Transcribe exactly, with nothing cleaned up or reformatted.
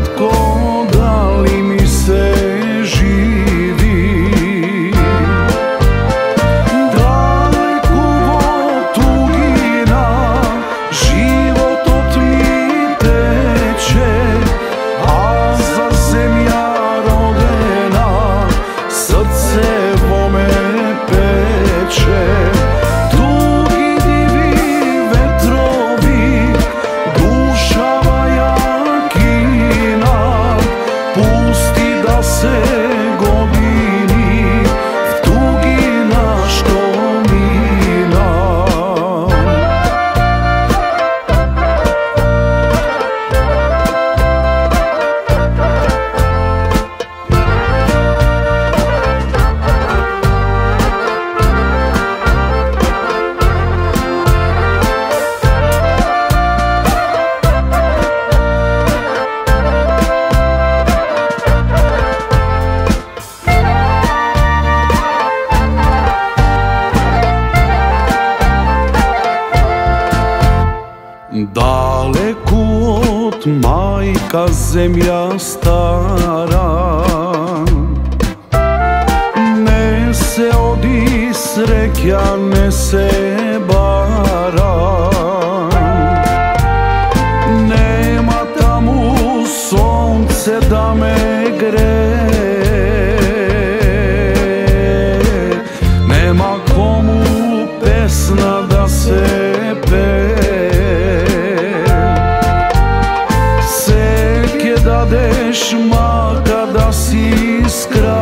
slatko, da li mi se živi? Daleko od tugina život od mi teče, a za zemlja rodena srce vo me peče. Daleko od majka zemlja stara, ne se odi sreća, ne se bara. Nema tamo sunce da me greje, nema komu pesna da se peje. Dadeš maka da si iskra.